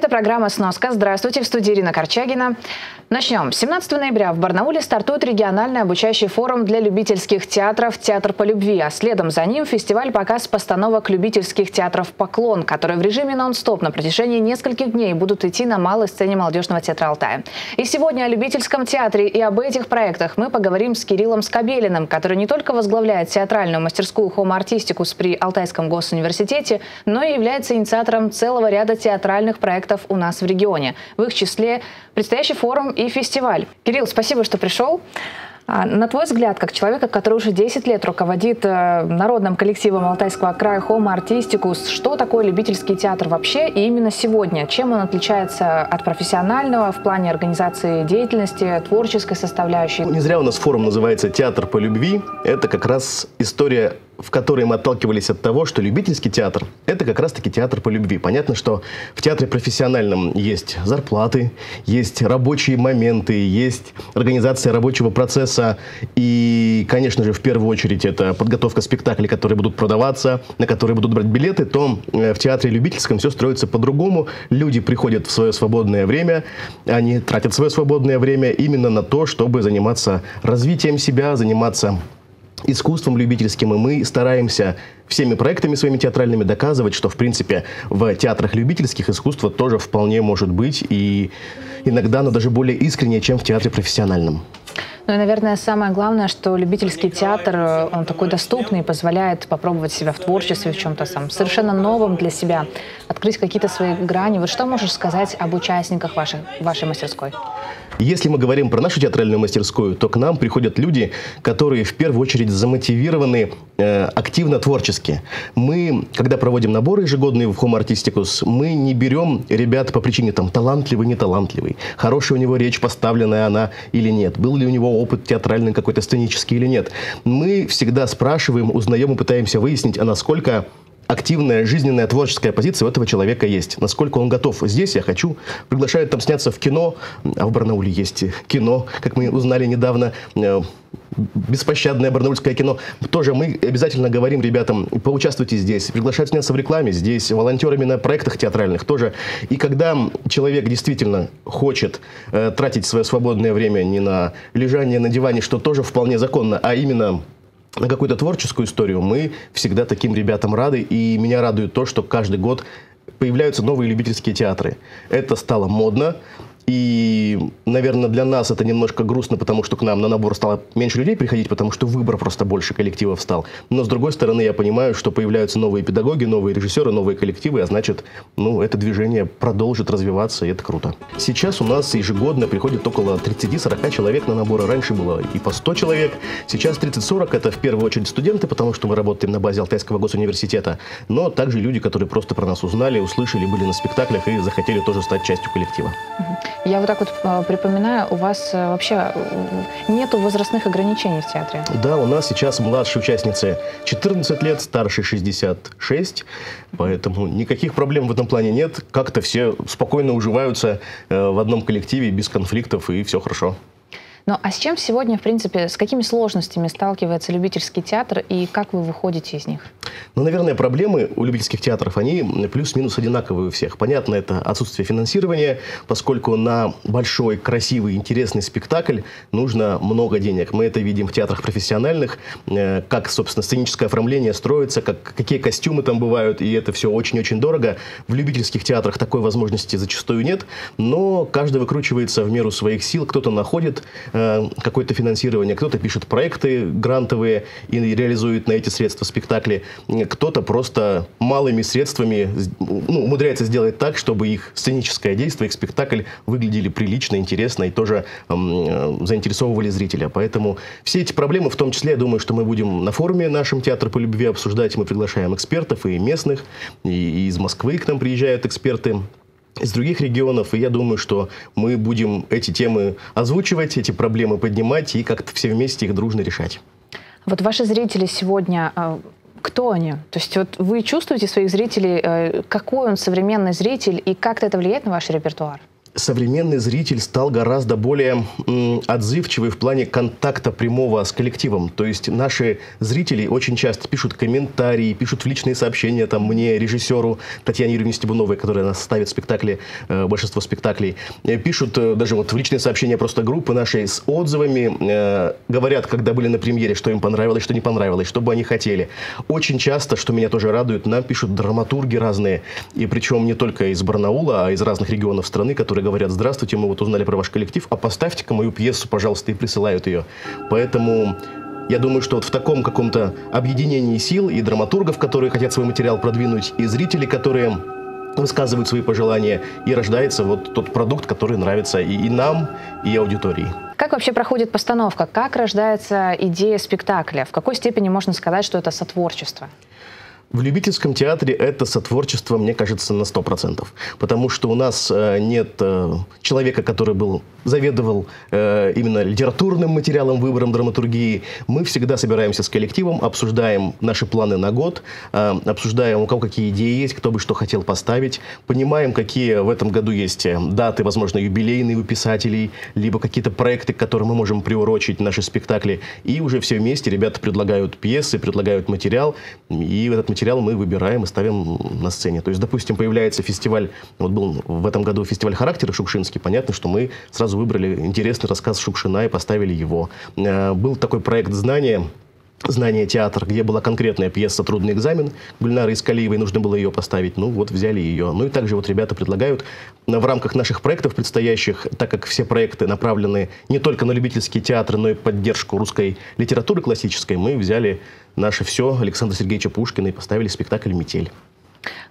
Это программа «Сноска». Здравствуйте, в студии Ирина Корчагина. Начнем. 17 ноября в Барнауле стартует региональный обучающий форум для любительских театров «Театр по любви», а следом за ним фестиваль-показ постановок любительских театров «Поклон», которые в режиме нон-стоп на протяжении нескольких дней будут идти на малой сцене Молодежного театра Алтая. И сегодня о любительском театре и об этих проектах мы поговорим с Кириллом Скобелиным, который не только возглавляет театральную мастерскую Homo Artisticus при Алтайском госуниверситете, но и является инициатором целого ряда театральных проектов у нас в регионе. В их числе предстоящий форум и фестиваль. Кирилл, спасибо, что пришел. На твой взгляд, как человека, который уже 10 лет руководит народным коллективом Алтайского края Homo Artisticus, что такое любительский театр вообще и именно сегодня? Чем он отличается от профессионального в плане организации деятельности, творческой составляющей? Не зря у нас форум называется «Театр по любви». Это как раз история, в которой мы отталкивались от того, что любительский театр – это как раз-таки театр по любви. Понятно, что в театре профессиональном есть зарплаты, есть рабочие моменты, есть организация рабочего процесса. И, конечно же, в первую очередь, это подготовка спектаклей, которые будут продаваться, на которые будут брать билеты. То в театре любительском все строится по-другому. Люди приходят в свое свободное время, они тратят свое свободное время именно на то, чтобы заниматься развитием себя, заниматься искусством любительским, и мы стараемся всеми проектами своими театральными доказывать, что, в принципе, в театрах любительских искусство тоже вполне может быть, и иногда оно даже более искреннее, чем в театре профессиональном. Ну и, наверное, самое главное, что любительский театр, он такой доступный, позволяет попробовать себя в творчестве, в чем-то совершенно новом для себя, открыть какие-то свои грани. Вот что можешь сказать об участниках вашей мастерской? Если мы говорим про нашу театральную мастерскую, то к нам приходят люди, которые в первую очередь замотивированы активно творчески. Мы, когда проводим наборы ежегодные в Homo Artisticus, мы не берем ребят по причине там талантливый, неталантливый, хорошая у него речь, поставленная она или нет, был ли у него опыт театральный какой-то, сценический или нет. Мы всегда спрашиваем, узнаем и пытаемся выяснить, а насколько активная жизненная творческая позиция у этого человека есть. Насколько он готов. Здесь я хочу. Приглашают там сняться в кино. А в Барнауле есть кино, как мы узнали недавно. Беспощадное барнаульское кино. Тоже мы обязательно говорим ребятам, поучаствуйте здесь, приглашают сняться в рекламе здесь, волонтерами на проектах театральных тоже. И когда человек действительно хочет тратить свое свободное время не на лежание на диване, что тоже вполне законно, а именно на какую-то творческую историю, мы всегда таким ребятам рады. И меня радует то, что каждый год появляются новые любительские театры. Это стало модно. И, наверное, для нас это немножко грустно, потому что к нам на набор стало меньше людей приходить, потому что выбор просто больше коллективов стал. Но, с другой стороны, я понимаю, что появляются новые педагоги, новые режиссеры, новые коллективы, а значит, ну, это движение продолжит развиваться, и это круто. Сейчас у нас ежегодно приходит около 30-40 человек на наборы. Раньше было и по 100 человек. Сейчас 30-40 – это в первую очередь студенты, потому что мы работаем на базе Алтайского госуниверситета, но также люди, которые просто про нас узнали, услышали, были на спектаклях и захотели тоже стать частью коллектива. Я вот так вот припоминаю, у вас вообще нету возрастных ограничений в театре? Да, у нас сейчас младшие участницы 14 лет, старшие 66, поэтому никаких проблем в этом плане нет. Как-то все спокойно уживаются в одном коллективе, без конфликтов, и все хорошо. Ну а с чем сегодня, в принципе, с какими сложностями сталкивается любительский театр и как вы выходите из них? Ну, наверное, проблемы у любительских театров, они плюс-минус одинаковые у всех. Понятно, это отсутствие финансирования, поскольку на большой, красивый, интересный спектакль нужно много денег. Мы это видим в театрах профессиональных, как, собственно, сценическое оформление строится, какие костюмы там бывают, и это все очень-очень дорого. В любительских театрах такой возможности зачастую нет, но каждый выкручивается в меру своих сил, кто-то находит какое-то финансирование, кто-то пишет проекты грантовые и реализует на эти средства спектакли, кто-то просто малыми средствами умудряется сделать так, чтобы их сценическое действие, их спектакль выглядели прилично, интересно и тоже заинтересовывали зрителя. Поэтому все эти проблемы, в том числе, я думаю, что мы будем на форуме нашем «Театр по любви» обсуждать. Мы приглашаем экспертов и местных, и из Москвы к нам приезжают эксперты из других регионов, и я думаю, что мы будем эти темы озвучивать, эти проблемы поднимать и как-то все вместе их дружно решать. Вот ваши зрители сегодня, кто они? То есть вот вы чувствуете своих зрителей, какой он современный зритель, и как это влияет на ваш репертуар? современный зритель стал гораздо более отзывчивый в плане контакта прямого с коллективом. То есть наши зрители очень часто пишут комментарии, пишут в личные сообщения там, мне, режиссеру Татьяне Юрьевне Стебуновой, которая нас ставит спектакли, большинство спектаклей, пишут даже вот в личные сообщения просто группы нашей с отзывами, говорят, когда были на премьере, что им понравилось, что не понравилось, что бы они хотели. Очень часто, что меня тоже радует, нам пишут драматурги разные, и причем не только из Барнаула, а из разных регионов страны, которые говорят: здравствуйте, мы вот узнали про ваш коллектив, а поставьте-ка мою пьесу, пожалуйста, и присылают ее. Поэтому я думаю, что вот в таком каком-то объединении сил и драматургов, которые хотят свой материал продвинуть, и зрителей, которые высказывают свои пожелания, и рождается вот тот продукт, который нравится и нам, и аудитории. Как вообще проходит постановка? Как рождается идея спектакля? В какой степени можно сказать, что это сотворчество? В любительском театре это сотворчество, мне кажется, на 100%. Потому что у нас нет человека, который заведовал именно литературным материалом, выбором драматургии. Мы всегда собираемся с коллективом, обсуждаем наши планы на год, обсуждаем, у кого какие идеи есть, кто бы что хотел поставить, понимаем, какие в этом году есть даты, возможно, юбилейные у писателей, либо какие-то проекты, к которым мы можем приурочить наши спектакли. И уже все вместе ребята предлагают пьесы, предлагают материал, и этот материал мы выбираем и ставим на сцене. То есть, допустим, появляется фестиваль, вот был в этом году фестиваль «Характеры» Шукшинский, понятно, что мы сразу выбрали интересный рассказ Шукшина и поставили его. Был такой проект «Знание театра», где была конкретная пьеса «Трудный экзамен» Гульнары Искалиевой, нужно было ее поставить, ну вот взяли ее. Ну и также вот ребята предлагают в рамках наших проектов предстоящих, так как все проекты направлены не только на любительские театры, но и поддержку русской литературы классической, мы взяли наше все Александра Сергеевича Пушкина и поставили спектакль «Метель».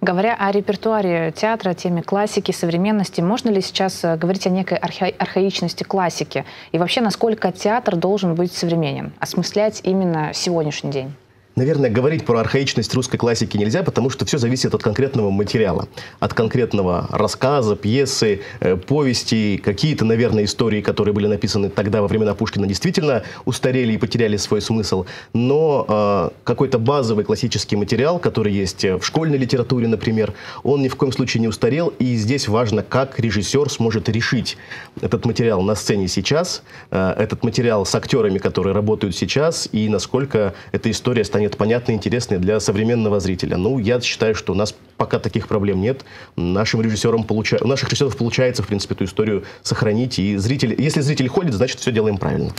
Говоря о репертуаре театра, о теме классики, современности, можно ли сейчас говорить о некой архаичности классики? И вообще, насколько театр должен быть современен, осмыслять именно сегодняшний день? Наверное, говорить про архаичность русской классики нельзя, потому что все зависит от конкретного материала, от конкретного рассказа, пьесы, повести. Какие-то, наверное, истории, которые были написаны тогда во времена Пушкина, действительно устарели и потеряли свой смысл. Но какой-то базовый классический материал, который есть в школьной литературе, например, он ни в коем случае не устарел. И здесь важно, как режиссер сможет решить этот материал на сцене сейчас, этот материал с актерами, которые работают сейчас, и насколько эта история станет понятны, интересны для современного зрителя. Ну, я считаю, что у нас пока таких проблем нет. У наших режиссеров получается, в принципе, эту историю сохранить. И если зритель ходит, значит, все делаем правильно.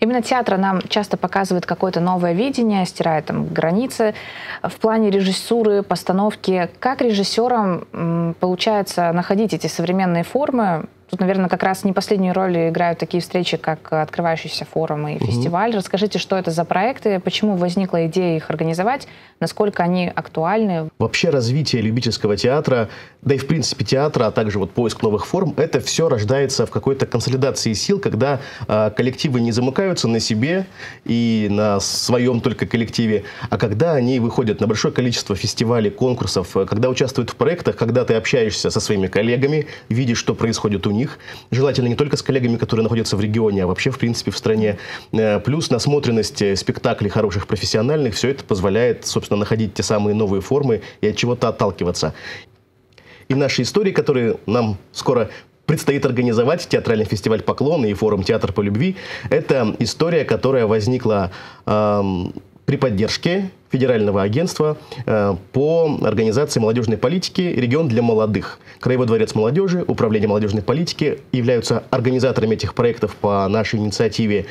Именно театр нам часто показывает какое-то новое видение, стирает там границы в плане режиссуры, постановки. Как режиссерам получается находить эти современные формы? Тут, наверное, как раз не последнюю роль играют такие встречи, как открывающийся форум и фестиваль. Расскажите, что это за проекты, почему возникла идея их организовать, насколько они актуальны? Вообще развитие любительского театра, да и в принципе театра, а также вот поиск новых форм, это все рождается в какой-то консолидации сил, когда коллективы не замыкаются на себе и на своем только коллективе, а когда они выходят на большое количество фестивалей, конкурсов, когда участвуют в проектах, когда ты общаешься со своими коллегами, видишь, что происходит у них. Желательно не только с коллегами, которые находятся в регионе, а вообще, в принципе, в стране. Плюс насмотренность спектаклей хороших, профессиональных, все это позволяет, собственно, находить те самые новые формы и от чего-то отталкиваться. И наши истории, которые нам скоро предстоит организовать, театральный фестиваль «Поклон» и форум «Театр по любви», это история, которая возникла при поддержке Федерального агентства по организации молодежной политики «Регион для молодых». Краевой дворец молодежи, Управление молодежной политики являются организаторами этих проектов по нашей инициативе.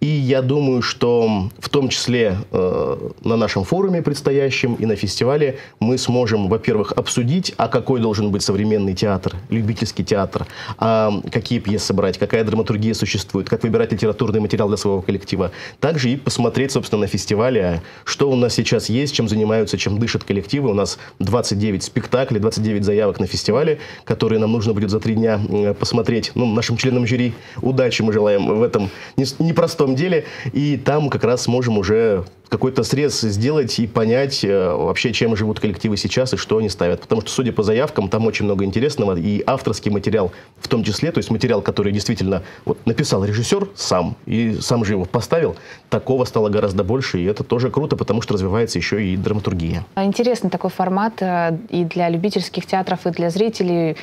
И я думаю, что в том числе на нашем форуме предстоящем и на фестивале мы сможем, во-первых, обсудить, а какой должен быть современный театр, любительский театр, какие пьесы брать, какая драматургия существует, как выбирать литературный материал для своего коллектива. Также и посмотреть, собственно, на фестивале, что у нас сейчас есть, чем занимаются, чем дышат коллективы. У нас 29 спектаклей, 29 заявок на фестивале, которые нам нужно будет за 3 дня посмотреть. Ну, нашим членам жюри удачи мы желаем в этом непростом деле. И там как раз сможем уже какой-то срез сделать и понять вообще, чем живут коллективы сейчас и что они ставят. Потому что, судя по заявкам, там очень много интересного. И авторский материал в том числе, то есть материал, который действительно вот написал режиссер сам, и сам же его поставил, такого стало гораздо больше. И это тоже круто, потому что развивается еще и драматургия. Интересный такой формат и для любительских театров, и для зрителей.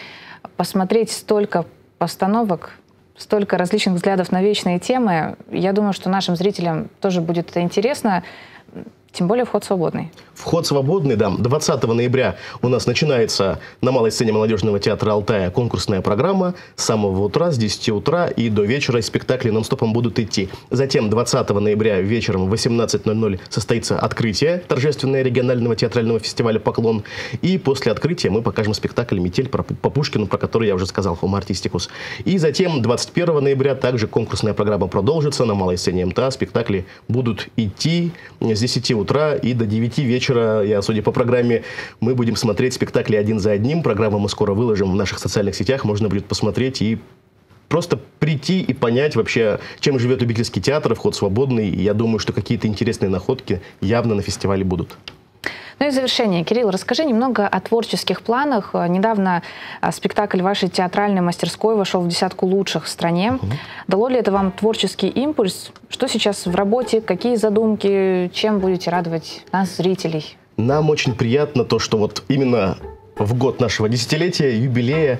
посмотреть столько постановок, столько различных взглядов на вечные темы. Я думаю, что нашим зрителям тоже будет это интересно. Тем более вход свободный. Вход свободный, да. 20 ноября у нас начинается на малой сцене Молодежного театра Алтая конкурсная программа. С самого утра, с 10 утра и до вечера спектакли нон-стопом будут идти. Затем 20 ноября вечером в 18:00 состоится открытие торжественное регионального театрального фестиваля «Поклон». И после открытия мы покажем спектакль «Метель» по Пушкину, про который я уже сказал, Homo Artisticus. И затем 21 ноября также конкурсная программа продолжится на малой сцене МТА. Спектакли будут идти с 10 утра. И до 9 вечера, судя по программе, мы будем смотреть спектакли один за одним. Программу мы скоро выложим в наших социальных сетях. Можно будет посмотреть и просто прийти и понять вообще, чем живет любительский театр. Вход свободный. И я думаю, что какие-то интересные находки явно на фестивале будут. Ну и в завершение, Кирилл, расскажи немного о творческих планах. Недавно спектакль вашей театральной мастерской вошел в 10-ку лучших в стране. Дало ли это вам творческий импульс? Что сейчас в работе? Какие задумки? Чем будете радовать нас, зрителей? Нам очень приятно то, что вот именно в год нашего десятилетия, юбилея,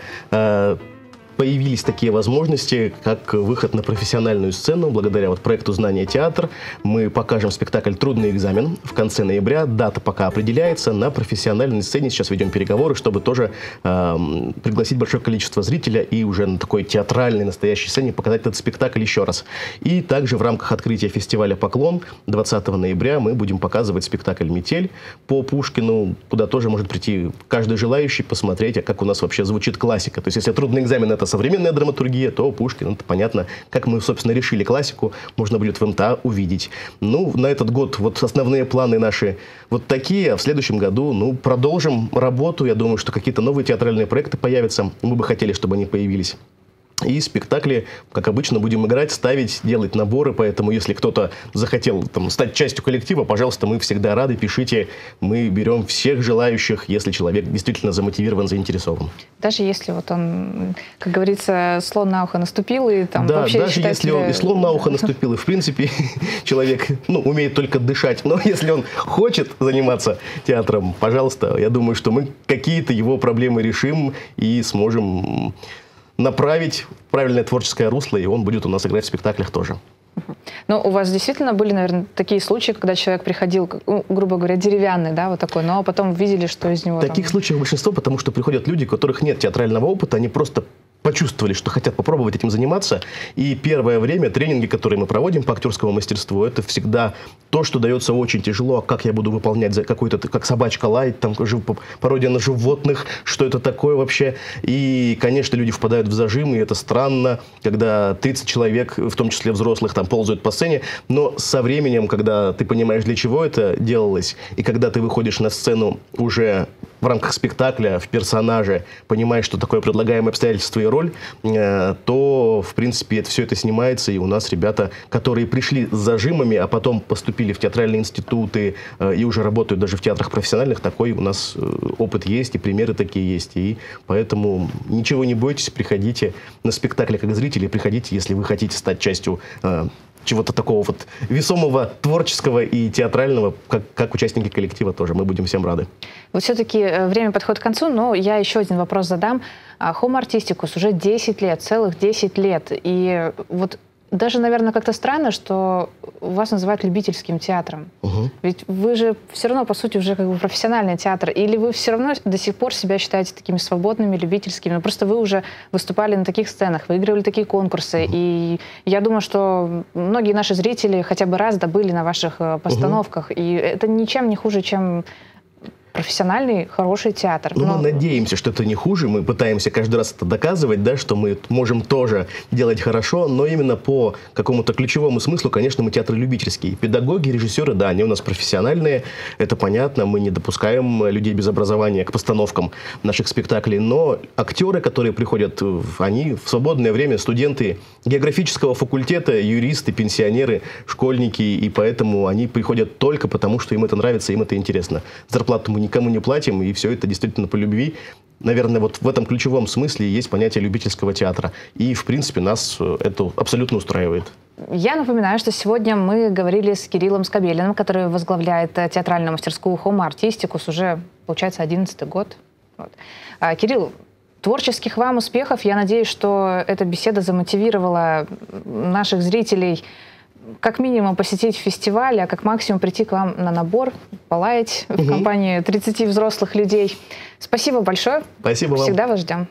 появились такие возможности, как выход на профессиональную сцену. Благодаря проекту «Знание театра» мы покажем спектакль «Трудный экзамен» в конце ноября. Дата пока определяется. На профессиональной сцене сейчас ведем переговоры, чтобы тоже пригласить большое количество зрителей и уже на такой театральной настоящей сцене показать этот спектакль еще раз. И также в рамках открытия фестиваля «Поклон» 20 ноября мы будем показывать спектакль «Метель» по Пушкину, куда тоже может прийти каждый желающий посмотреть, как у нас вообще звучит классика. То есть если «Трудный экзамен» — это современная драматургия, то Пушкин, это понятно, как мы, собственно, решили классику, можно будет в МТА увидеть. Ну, на этот год вот основные планы наши вот такие, а в следующем году, ну, продолжим работу, я думаю, что какие-то новые театральные проекты появятся, мы бы хотели, чтобы они появились. И спектакли, как обычно, будем играть, ставить, делать наборы, поэтому если кто-то захотел стать частью коллектива, пожалуйста, мы всегда рады, пишите, мы берем всех желающих, если человек действительно замотивирован, заинтересован. Даже если вот он, как говорится, слон на ухо наступил и там да, вообще даже считателя... если он и слон на ухо наступил, и в принципе человек, ну, умеет только дышать, но если он хочет заниматься театром, пожалуйста, я думаю, что мы какие-то его проблемы решим и сможем... направить в правильное творческое русло, и он будет у нас играть в спектаклях тоже. Но у вас действительно были, наверное, такие случаи, когда человек приходил, грубо говоря, деревянный, да, вот такой, но потом видели, что из него... Таких случаев большинство, потому что приходят люди, у которых нет театрального опыта, они просто почувствовали, что хотят попробовать этим заниматься. И первое время тренинги, которые мы проводим по актерскому мастерству, это всегда то, что дается очень тяжело. Как я буду выполнять за какой-то, как собачка лает, там пародия на животных, что это такое вообще. И, конечно, люди впадают в зажим, и это странно, когда 30 человек, в том числе взрослых, там ползают по сцене. Но со временем, когда ты понимаешь, для чего это делалось, и когда ты выходишь на сцену уже в рамках спектакля, в персонаже, понимаешь, что такое предлагаемое обстоятельство и роль, то, в принципе, все это снимается, и у нас ребята, которые пришли с зажимами, а потом поступили в театральные институты и уже работают даже в театрах профессиональных, такой у нас опыт есть, и примеры такие есть, и поэтому ничего не бойтесь, приходите на спектакли как зрители, приходите, если вы хотите стать частью чего-то такого вот весомого, творческого и театрального, как участники коллектива тоже. Мы будем всем рады. Вот все-таки время подходит к концу, но я еще один вопрос задам. Homo Artisticus уже 10 лет, целых 10 лет. И вот даже, наверное, как-то странно, что вас называют любительским театром. Ведь вы же все равно, по сути, уже как бы профессиональный театр. Или вы все равно до сих пор себя считаете такими свободными, любительскими? Просто вы уже выступали на таких сценах, выигрывали такие конкурсы. И я думаю, что многие наши зрители хотя бы раз добыли на ваших постановках. И это ничем не хуже, чем... профессиональный, хороший театр. Ну, мы надеемся, что это не хуже. Мы пытаемся каждый раз это доказывать, да, что мы можем тоже делать хорошо, но именно по какому-то ключевому смыслу, конечно, мы театры любительские. Педагоги, режиссеры, да, они у нас профессиональные, это понятно, мы не допускаем людей без образования к постановкам наших спектаклей, но актеры, которые приходят, они в свободное время студенты географического факультета, юристы, пенсионеры, школьники, и поэтому они приходят только потому, что им это нравится, им это интересно. Зарплату мы не никому не платим, и все это действительно по любви. Наверное, вот в этом ключевом смысле есть понятие любительского театра. И, в принципе, нас это абсолютно устраивает. Я напоминаю, что сегодня мы говорили с Кириллом Скобелиным, который возглавляет театральную мастерскую Homo Artisticus уже, получается, 11-й год. Вот. Кирилл, Творческих вам успехов. Я надеюсь, что эта беседа замотивировала наших зрителей как минимум посетить фестиваль, а как максимум прийти к вам на набор, полаять в компании 30 взрослых людей. Спасибо большое. Спасибо вам. Всегда вас ждем.